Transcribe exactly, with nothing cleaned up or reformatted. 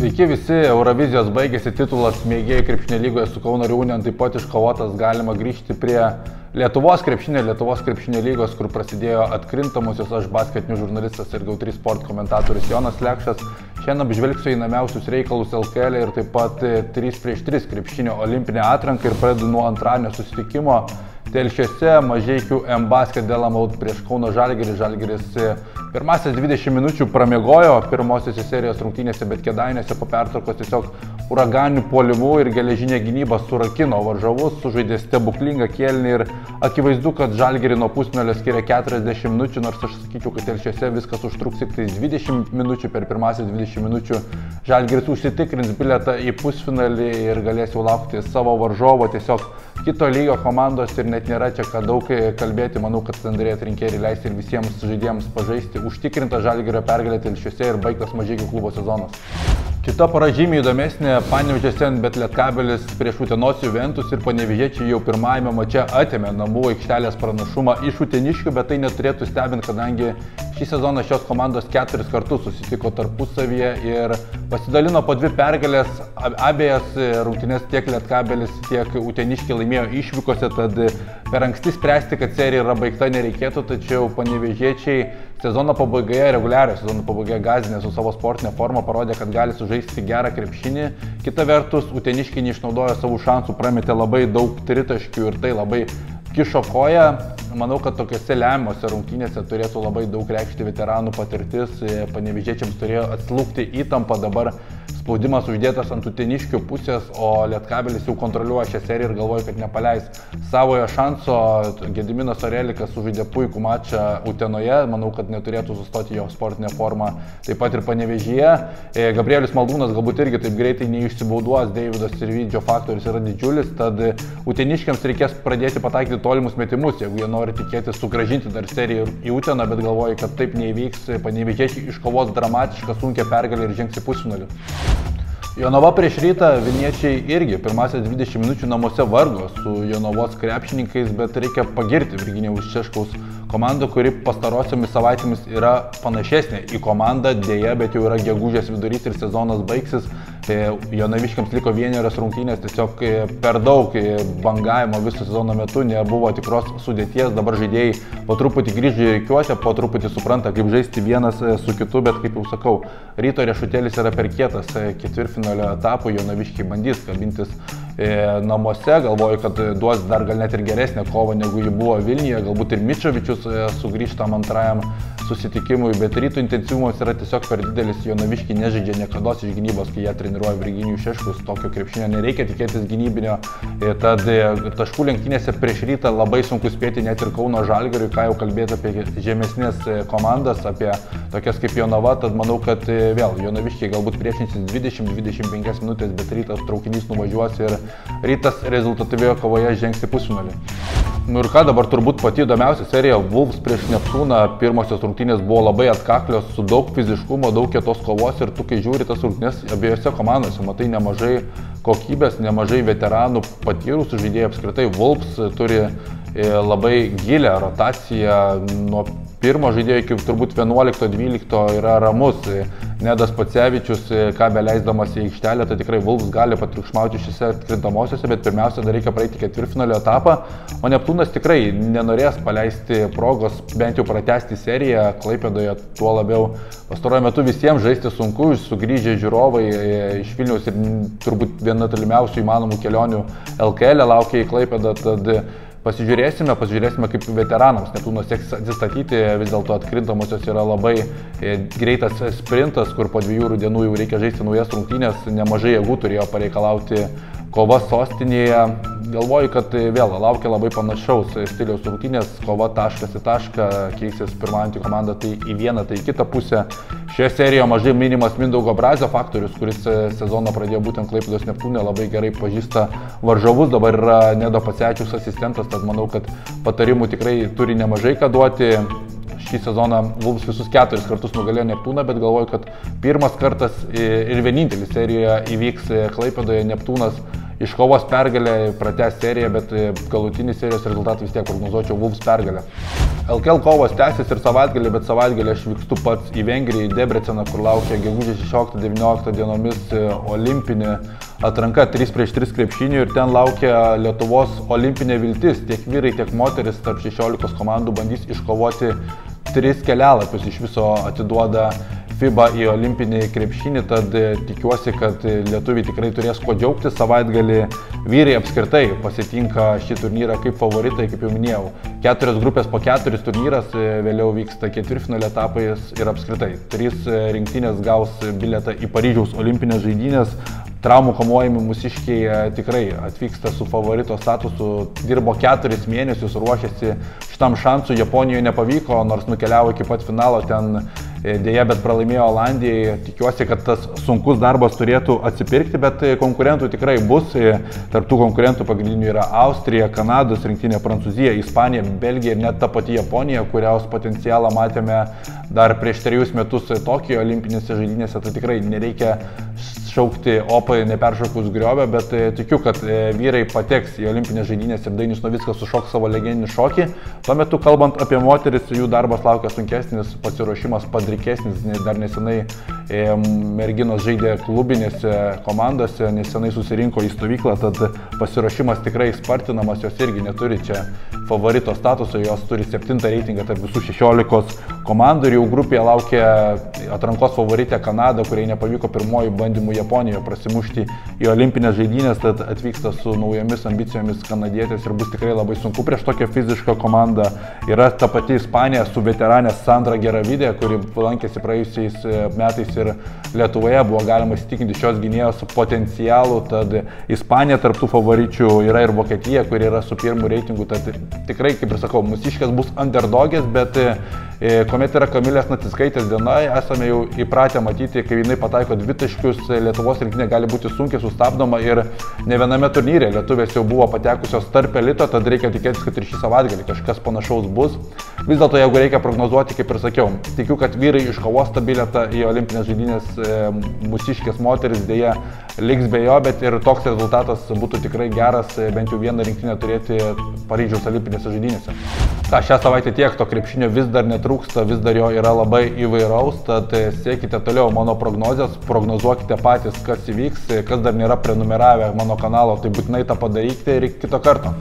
Sveiki visi, Eurovizijos baigėsi titulas mėgėjų krepšinio lygoje su Kauno Žalgiriu, taip pat iškovotas, galima grįžti prie Lietuvos krepšinio, Lietuvos krepšinio lygos, kur prasidėjo atkrintamosios. Aš basketinių žurnalistas ir Gau tris Sport komentatorius Jonas Lekšas. Šiandien apžvelgsiu įnamiausius reikalus L K L ir taip pat trys prieš tris krepšinio olimpinę atranką ir pradedu nuo antradienio susitikimo. Telšiuose Mažeikių M Basket-Delamode prieš Kauno Žalgirį. Žalgiris pirmasis dvidešimt minučių pramiegojo pirmosiose serijos rungtynėse, bet Kėdainiuose po pertraukos tiesiog uraganių puolimų ir geležinė gynyba surakino varžovus, sužaidė stebuklingą kėlinį ir akivaizdu, kad Žalgirį nuo pusmelio skiria keturiasdešimt minučių, nors aš sakyčiau, kad Telšiuose viskas užtruks tik dvidešimt minučių. Per pirmasis dvidešimt minučių Žalgiris užsitikrins bilietą į pusfinalį ir galės jau laukti savo varžovo, tiesiog kito lygio komandos ir net nėra čia ką daug kalbėti. Manau, kad standartiniai atrinkėjai leis ir visiems žaidėjams pažaisti. Užtikrinta Žalgirio pergalė Telšiuose ir baigtas Mažeikių klubo sezonas. Kita para žymiai įdomesnė. Panevėžio seven bet-Lietkabelis prieš Utenos Juventus ir panevėžiečiai jau pirmajame mače atėmė namų aikštelės pranašumą iš uteniškių, bet tai neturėtų stebinti, kadangi šį sezoną šios komandos keturis kartus susitiko tarpusavyje ir pasidalino po dvi pergalės. Abiejas rungtynės tiek Lietkabelis, tiek uteniškiai laimėjo išvykose, tad per anksti spręsti, kad serija yra baigta, nereikėtų, tačiau panevėžiečiai sezono pabaigoje, reguliario sezono pabaigoje, gąsdinę su savo sportinė forma, parodė, kad gali sužaisti gerą krepšinį. Kita vertus, uteniškiai neišnaudojo savo šansų, prametė labai daug tritaškių ir tai labai kišo koją. Manau, kad tokiuose lemiamose rungtynėse turėtų labai daug reikšti veteranų patirtis. Panevėžiečiams turėjo atslūgti įtampą, dabar spaudimas uždėtas ant uteniškių pusės, o Lietkabelis jau kontroliuoja šią seriją ir galvoja, kad nepaleis savojo šanso. Gediminas Orelikas sužaidė puikų mačą Utenoje, manau, kad neturėtų sustoti jo sportinę formą taip pat ir Panevėžyje. Gabrielis Malgūnas galbūt irgi taip greitai neišsibauduos, Deividas ir Vidžio faktorius yra didžiulis, tad uteniškiams reikės pradėti pataikyti tolimus metimus, jeigu jie nori tikėtis sugražinti dar seriją į Uteną, bet galvoja, kad taip neįvyks. Panevėžiečiai iškovos dramatišką sunkią pergalę ir žengs į pusfinalį. Jonava prieš Rytą. Vilniečiai irgi pirmasis dvidešimt minučių namuose vargo su Jonavos krepšininkais, bet reikia pagirti Virginijaus Češkaus komandą, kuri pastarosiomis savaitėmis yra panašesnė į komandą, dėja, bet jau yra gegužės vidurys ir sezonas baigsis. Jonaviškiams liko vienerios rungtynės, tiesiog per daug bangavimo viso sezono metu nebuvo tikros sudėties. Dabar žaidėjai po truputį grįžo į rikiuotę, po truputį supranta, kaip žaisti vienas su kitu, bet kaip jau sakau, Ryto riešutėlis yra per kietas ketvirtfinalio etapų. Jonaviškiai bandys kabintis namuose, galvoju, kad duos dar gal net ir geresnę kovą, negu ji buvo Vilniuje. Galbūt ir Mičiavičius sugrįžtam antrajam susitikimui, bet Ryto intensyvumas yra tiesiog per didelis. Jonaviškiai nežaidžia niekada iš gynybos, kai jie treniruoja Virginijų Češkus, tokio krepšinio nereikia tikėtis gynybinio, tad taškų lenktynėse prieš Rytą labai sunku spėti net ir Kauno Žalgiriui, ką jau kalbėti apie žemesnės komandas, apie tokias kaip Jonava, tad manau, kad vėl jonaviškiai galbūt priešinsis dvidešimt dvidešimt penkias minutės, bet Rytas traukinys nuvažiuos ir Rytas rezultatyvioje kovoje žengs į pusfinalį. Nu ir ką, dabar turbūt pati įdomiausia serija Wolves prieš Neptūną. Pirmosios rungtynės buvo labai atkaklios, su daug fiziškumo, daug kietos kovos ir tu, kai žiūri tas rungtynės, abiejose komandose matai nemažai kokybės, nemažai veteranų, patyrusių žaidėjų. Apskritai Wolves turi labai gilią rotaciją, nuo pirmo žaidėjo iki turbūt vienuolikto dvylikto yra ramus Nedas Pacevičius, ką beleisdamas į aikštelę, tai tikrai Wolves gali patriukšmauti šiose atkrintamosiose, bet pirmiausia dar reikia praeiti ketvirtfinalio etapą, o Neptūnas tikrai nenorės paleisti progos bent jau pratęsti seriją Klaipėdoje, tuo labiau pastaruoju metu visiems žaisti sunku, sugrįžę žiūrovai iš Vilniaus ir turbūt viena tolimiausių įmanomų kelionių L K L laukia į Klaipėdą, tad Pasižiūrėsime, pasižiūrėsime, kaip veteranams Neptūnas seks atsistatyti. Vis dėlto atkrintamosios yra labai greitas sprintas, kur po dviejų dienų jau reikia žaisti naujas rungtynės, nemažai jėgų turėjo pareikalauti kova sostinėje. Galvoju, kad vėl laukia labai panašaus stiliaus rungtynės, kova taškas į tašką, keisės pirmąjį komandą tai į vieną, tai į kitą pusę. Šioje serijoje mažai minimas Mindaugo Brazio faktorius, kuris sezoną pradėjo būtent Klaipėdos Neptūne, labai gerai pažįsta varžovus, dabar yra Nedo Pacevičiaus asistentas, tad manau, kad patarimų tikrai turi nemažai ką duoti. Šį sezoną Wolves visus keturis kartus nugalėjo Neptūną, bet galvoju, kad pirmas kartas ir vienintelis serijoje įvyks Klaipėdoje. Neptūnas iškovos pergalę, pratęs seriją, bet galutinį serijos rezultatą vis tiek prognozuočiau Wolves pergalę. L K L kovos tęsis ir savaitgalį, bet savaitgalį aš vykstu pats į Vengriją, į Debreceną, kur laukia gegužės šešioliktą devynioliktą dienomis olimpinė atranka trys prieš tris krepšinių ir ten laukia Lietuvos olimpinė viltis. Tiek vyrai, tiek moteris tarp šešiolikos komandų bandys iškovoti tris kelialapius, iš viso atiduoda F I B A į olimpinį krepšinį, tad tikiuosi, kad lietuviai tikrai turės kuo džiaugtis. Savaitgalį vyrai apskritai pasitinka šį turnyrą kaip favoritai, kaip jau minėjau. Keturios grupės po keturis turnyras, vėliau vyksta ketvirtfinalio etapai ir apskritai. Trys rinktinės gaus bilietą į Paryžiaus olimpinės žaidynės. Traumų kamuojami mūsiškiai tikrai atvyksta su favorito statusu, dirbo keturis mėnesius, ruošiasi šitam šansui. Japonijoje nepavyko, nors nukeliavo iki pat finalo, ten dėja, bet pralaimėjo Olandijai. Tikiuosi, kad tas sunkus darbas turėtų atsipirkti, bet konkurentų tikrai bus. Tarp tų konkurentų pagrindinių yra Austrija, Kanados rinktinė, Prancūzija, Ispanija, Belgija ir net ta pati Japonija, kurios potencialą matėme dar prieš trejus metus Tokijo olimpinėse žaidynėse. Tai tikrai nereikia šaukti opai neperšokus griovę, bet tikiu, kad vyrai pateks į olimpinės žaidynės ir Dainius Novickas sušoks savo legendinį šokį. Tuo metu, kalbant apie moteris, jų darbas laukia sunkesnis, pasiruošimas padrikesnis, dar nesenai merginos žaidė klubinėse komandose, nesenai susirinko į stovyklą, tad pasiruošimas tikrai spartinamas, jos irgi neturi čia favorito statuso, jos turi septintą reitingą tarp visų šešiolikos komandų ir jau grupėje laukia atrankos favoritė Kanada, kuriai nepavyko pirmoji bandymų Japonijoje prasimušti į olimpinės žaidynės, tad atvyksta su naujomis ambicijomis kanadietės ir bus tikrai labai sunku prieš tokią fizišką komandą. Yra ta pati Ispanija su veteranė Sandra Geravydė, kuri lankėsi praėjusiais metais ir Lietuvoje, buvo galima įsitikinti šios gynėjos potencialų, tad Ispanija tarp tų favoričių yra ir Vokietija, kuri yra su pirmu reitingu, tad tikrai, kaip ir sakau, mūsiškės bus underdogės, bet kuomet yra Kamilės Natiskaitės diena, esame jau įpratę matyti, kai jinai pataiko dvitaškius, Lietuvos rinktinė gali būti sunkiai sustabdoma ir ne viename turnyre lietuvės jau buvo patekusios tarp elito, tad reikia tikėtis, kad ir šį savaitgalį kažkas panašaus bus. Vis dėlto, jeigu reikia prognozuoti, kaip ir sakiau, tikiu, kad vyrai iškovos tą bilietą į olimpinės žaidynės, mūsiškės moteris dėja liks be jo, bet ir toks rezultatas būtų tikrai geras bent jau vieną rinktinę turėti Paryžiaus olimpinėse žaidynėse. Ta, šią savaitę tiek, to krepšinio vis dar netrūksta, vis dar jo yra labai įvairaus, tad siekite toliau mano prognozės, prognozuokite patys, kas įvyks, kas dar nėra prenumeravę mano kanalo, tai būtinai tą padarykite ir iki kito karto.